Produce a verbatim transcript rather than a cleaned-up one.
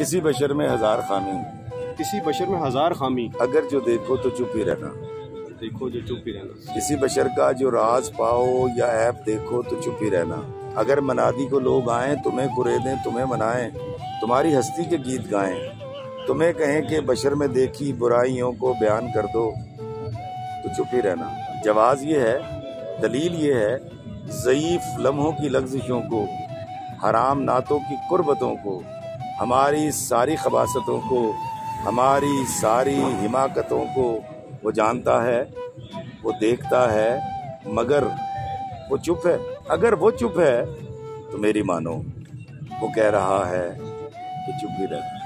किसी बशर में हजार खामी, किसी बशर में हजार खामी, अगर जो देखो तो चुप ही रहना, देखो जो चुप ही रहना। किसी बशर का जो राज पाओ या ऐप देखो तो चुप ही रहना। अगर मनादी को लोग आए तुम्हें कुरेदें तुम्हें मनाएं, तुम्हारी हस्ती के गीत गाएं, तुम्हें कहें कि बशर में देखी बुराइयों को बयान कर दो तो चुप ही रहना। जवाज़ ये है, दलील ये है, ज़ईफ़ लम्हों की लग्ज़िशों को, हराम नातों की कुर्बतों को, हमारी सारी खबासतों को, हमारी सारी हिमाकतों को वो जानता है, वो देखता है, मगर वो चुप है। अगर वो चुप है तो मेरी मानो वो कह रहा है कि चुप ही रह।